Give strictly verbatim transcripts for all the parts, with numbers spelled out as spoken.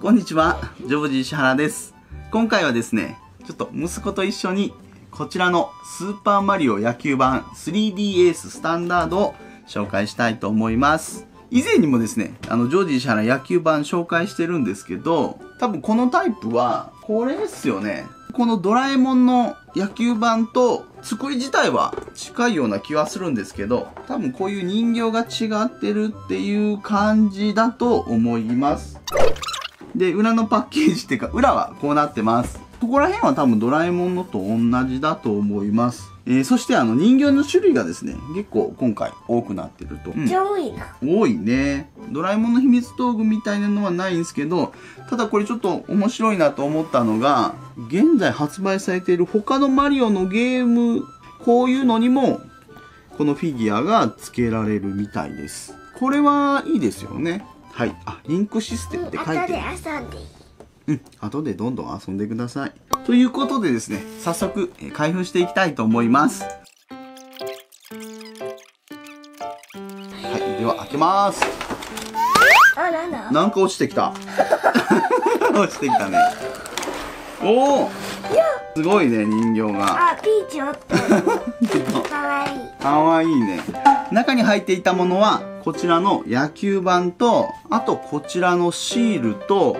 こんにちは、ジョージ石原です。今回はですね、ちょっと息子と一緒にこちらのスーパーマリオ野球版 スリーディー エーススタンダードを紹介したいと思います。以前にもですね、あのジョージ石原野球版紹介してるんですけど、多分このタイプはこれですよね。このドラえもんの野球版と作り自体は近いような気はするんですけど、多分こういう人形が違ってるっていう感じだと思います。で、裏のパッケージっていうか、裏はこうなってます。ここら辺は多分ドラえもんのと同じだと思います。えー、そしてあの人形の種類がですね、結構今回多くなってると。うん、多いな。多いね。ドラえもんの秘密道具みたいなのはないんですけど、ただこれちょっと面白いなと思ったのが、現在発売されている他のマリオのゲーム、こういうのにも、このフィギュアが付けられるみたいです。これはいいですよね。はい、あ、リンクシステムって書いてある。うん、後で遊んでいい。うん、後でどんどん遊んでください。ということでですね、早速開封していきたいと思います。はい、では開けます。あ、なんだ。なんか落ちてきた。落ちてきたね。おお。すごいね、人形が。あ、ピーチおった。かわいい。かわいいね。中に入っていたものは、こちらの野球盤と、あとこちらのシールと、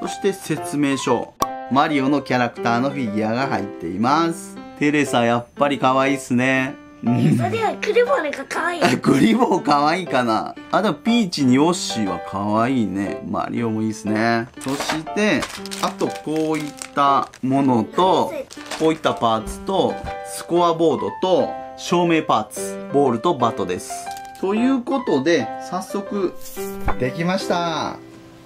そして説明書。マリオのキャラクターのフィギュアが入っています。テレサ、やっぱり可愛いっすね。うん。それはクリボーが可愛い。クリボー可愛いかな。あ、でもピーチにヨッシーは可愛いね。マリオもいいっすね。そして、あとこういったものと、こういったパーツと、スコアボードと、照明パーツ、ボールとバットです。ということで、早速、できました。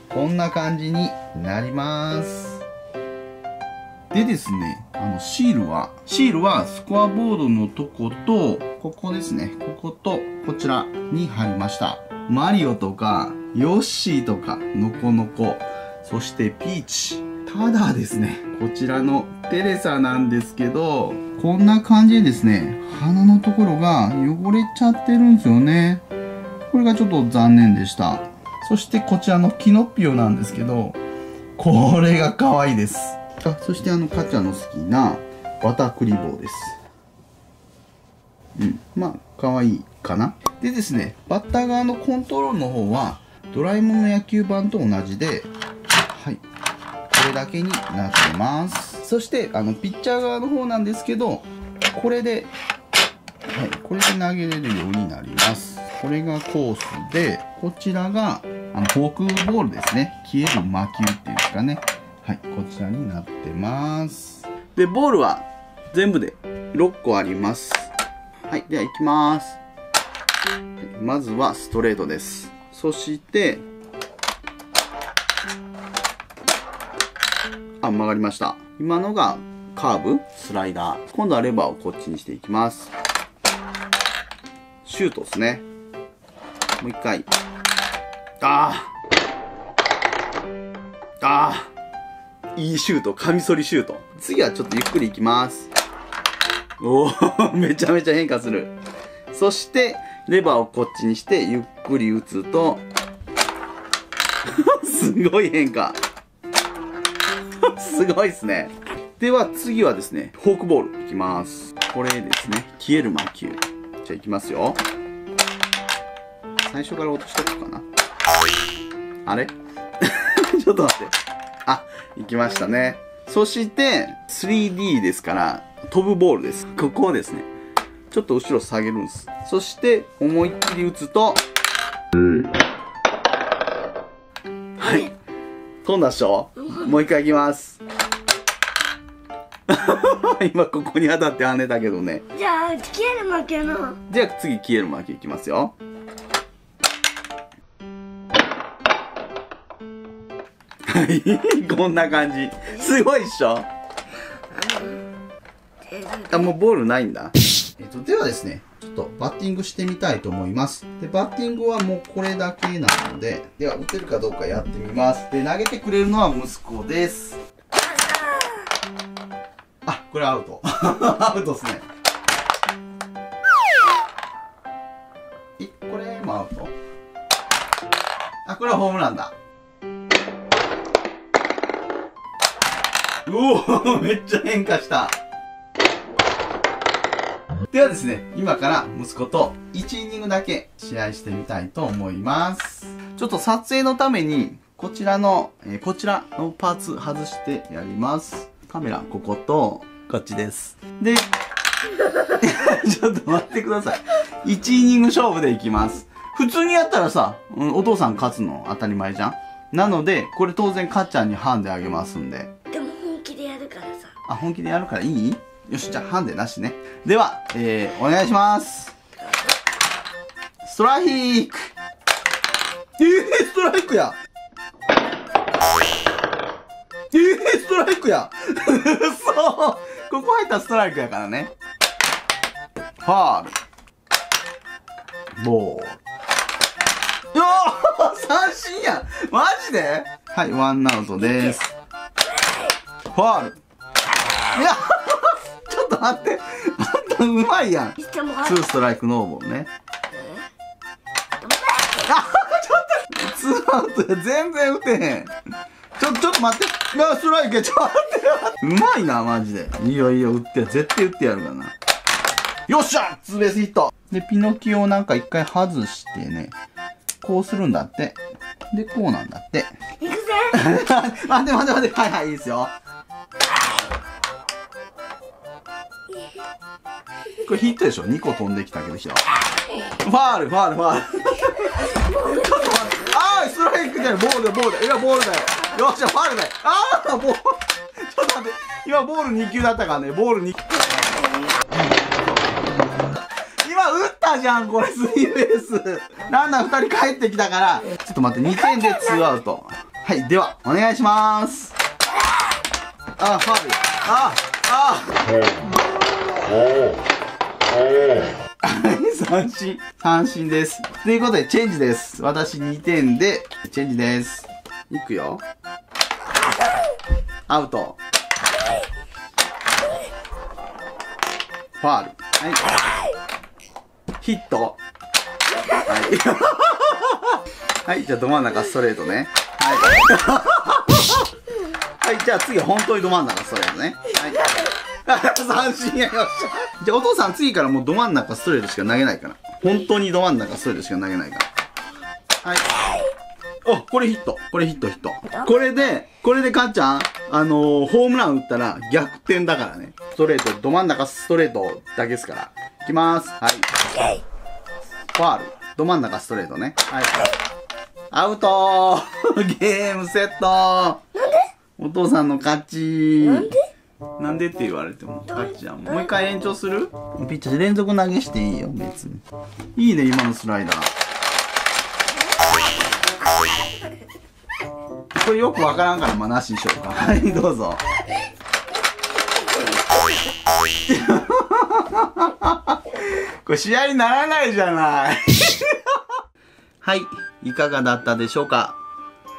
こんな感じになります。でですね、あの、シールは、シールはスコアボードのとこと、ここですね、ここと、こちらに貼りました。マリオとか、ヨッシーとか、ノコノコ、そしてピーチ。ただですね、こちらのテレサなんですけど、こんな感じでですね、鼻のところが汚れちゃってるんですよね。これがちょっと残念でした。そしてこちらのキノピオなんですけど、これが可愛いです。あ、そしてあの、カチャの好きなバタクリボーです。うん、まあ、可愛いかな。でですね、バッター側のコントロールの方は、ドラえもんの野球盤と同じで、はい。これだけになってます。そしてあのピッチャー側の方なんですけど、これで、はい、これで投げれるようになります。これがコースで、こちらがあのフォークボールですね。消える魔球っていうんですかね。はい、こちらになってます。で、ボールは全部でろっこあります。はい、では行きます。まずはストレートです。そして、あ、曲がりました。今のがカーブ、スライダー。今度はレバーをこっちにしていきます。シュートですね。もう一回。あーあーいいシュート、カミソリシュート。次はちょっとゆっくりいきます。おお、めちゃめちゃ変化する。そして、レバーをこっちにして、ゆっくり打つと、すごい変化。すごいですね。では次はですね、フォークボールいきます。これですね、消える魔球。じゃあいきますよ。最初から落としとくかな。あれちょっと待って。あ、いきましたね。そして、スリーディー ですから、飛ぶボールです。ここをですね、ちょっと後ろ下げるんです。そして、思いっきり打つと、はい。飛んだっしょ？もう一回いきます。今ここに当たって跳ねたけどね。じゃあ、消える魔球の。じゃあ次、消える魔球いきますよ。はい、こんな感じ。すごいっしょ？あ、もうボールないんだ。えっと、ではですね、ちょっとバッティングしてみたいと思います。で、バッティングはもうこれだけなので、では打てるかどうかやってみます。で、投げてくれるのは息子です。あ、これアウト。アウトですね。え、これもアウト。あ、これはホームランだ。うおめっちゃ変化した。ではですね、今から息子といちイニングだけ試合してみたいと思います。ちょっと撮影のために、こちらの、えー、こちらのパーツ外してやります。カメラ、ここと、こっちです。で、ちょっと待ってください。いちイニング勝負でいきます。普通にやったらさ、うん、お父さん勝つの当たり前じゃん。なので、これ当然かっちゃんにハンデあげますんで。でも本気でやるからさ。あ、本気でやるからいい？よし、じゃあハンデなしね。では、えー、お願いします。ストライク！えー、ストライクや！えー、ストライクや！そう！ここ入ったらストライクやからね。ファール。ボール。よー！三振や！マジで？はい、ワンアウトです。ファール。いやちょっと待って。あんたうまいやん。ツーストライクノーボールね。あちょっとツーアウトや。全然打てへん。ちょ、ちょっと待って。いや、ストライクや。ちょっと待ってよ。うまいな、マジで。いいよいいよ、打ってや。絶対打ってやるからな。よっしゃ！ツーベースヒット。で、ピノキオをなんか一回外してね。こうするんだって。で、こうなんだって。いくぜー！待って待って待って。はいはい、いいですよ。これヒットでしょ？ に 個飛んできたけど、ヒット。ファール、ファール、ファール。ちょっと待って。あー、ストライクじゃない。ボールだよ、ボールだよ。いや、ボールだよ。よっしゃ、ファールだよ。あー、ボール。ちょっと待って。今、ボールに球だったからね。ボールに球。今、打ったじゃん、これ、スリーベース。ランナーふたり帰ってきたから。ちょっと待って、にてんでツーアウト。はい、では、お願いします。あー、ファール。あー、あー。三振。三振です。ということで、チェンジです。私にてんで、チェンジです。いくよ。アウト。ファール。はい。ヒット。はい。はい、じゃあ、ど真ん中ストレートね。はい。はい、じゃあ次は本当にど真ん中ストレートね。はい。三振やりました。じゃあお父さん次からもうど真ん中ストレートしか投げないから。本当にど真ん中ストレートしか投げないから。はい。お、これヒット。これヒットヒット。これで、これでかっちゃん、あのー、ホームラン打ったら逆転だからね。ストレート、ど真ん中ストレートだけですから。いきます。はい。ファール。ど真ん中ストレートね。はい。アウトーゲームセットーなんでお父さんの勝ちー。なんでなんでって言われても、かっちゃん。もう一回延長する？ピッチャー連続投げしていいよ、別に。いいね、今のスライダー。これよくわからんから、まあ、なしにしようか。はい、どうぞ。これ試合にならないじゃない。はい、いかがだったでしょうか？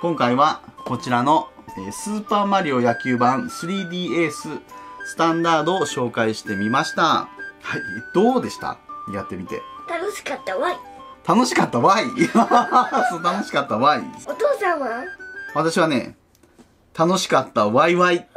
今回は、こちらのスーパーマリオ野球版 スリーディー エーススタンダードを紹介してみました。はい、どうでした？やってみて。楽しかったわい。楽しかったわい。そう、楽しかったわい。お父さんは？私はね、楽しかったわいわい。